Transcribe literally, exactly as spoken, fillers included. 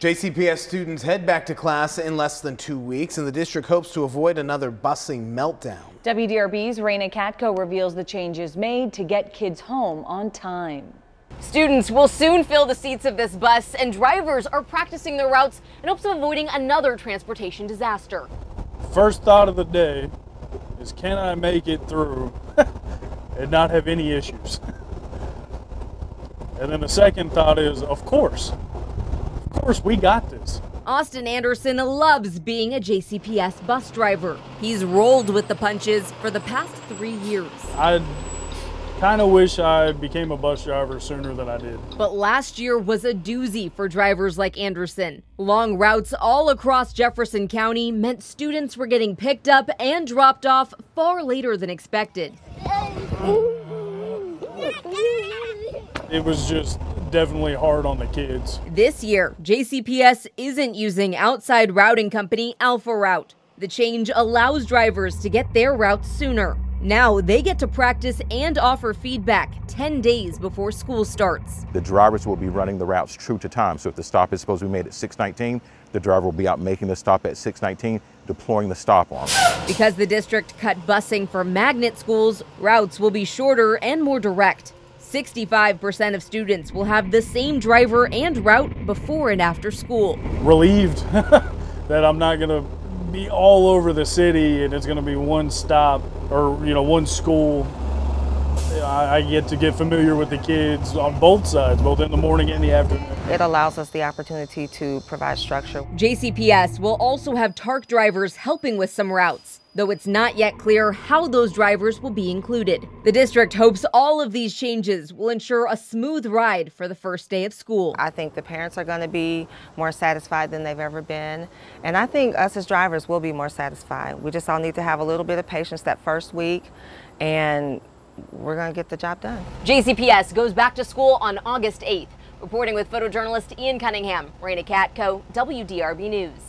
J C P S students head back to class in less than two weeks, and the district hopes to avoid another busing meltdown. W D R B's Rayna Katko reveals the changes made to get kids home on time. Students will soon fill the seats of this bus, and drivers are practicing their routes in hopes of avoiding another transportation disaster. First thought of the day is, can I make it through and not have any issues? And then the second thought is, of course. Of course, we got this. Austin Anderson loves being a J C P S bus driver. He's rolled with the punches for the past three years. I kind of wish I became a bus driver sooner than I did. But last year was a doozy for drivers like Anderson. Long routes all across Jefferson County meant students were getting picked up and dropped off far later than expected. It was just definitely hard on the kids. This year, J C P S isn't using outside routing company Alpha Route. The change allows drivers to get their routes sooner. Now they get to practice and offer feedback ten days before school starts. The drivers will be running the routes true to time. So if the stop is supposed to be made at six nineteen, the driver will be out making the stop at six nineteen, deploying the stop arm. Because the district cut busing for magnet schools, routes will be shorter and more direct. sixty-five percent of students will have the same driver and route before and after school. Relieved that I'm not going to be all over the city and it's going to be one stop or, you know, one school. I get to get familiar with the kids on both sides, both in the morning and the afternoon. It allows us the opportunity to provide structure. J C P S will also have TARC drivers helping with some routes, though it's not yet clear how those drivers will be included. The district hopes all of these changes will ensure a smooth ride for the first day of school. I think the parents are going to be more satisfied than they've ever been, and I think us as drivers will be more satisfied. We just all need to have a little bit of patience that first week, and we're going to get the job done. J C P S goes back to school on August eighth. Reporting with photojournalist Ian Cunningham, Rayna Katko, W D R B News.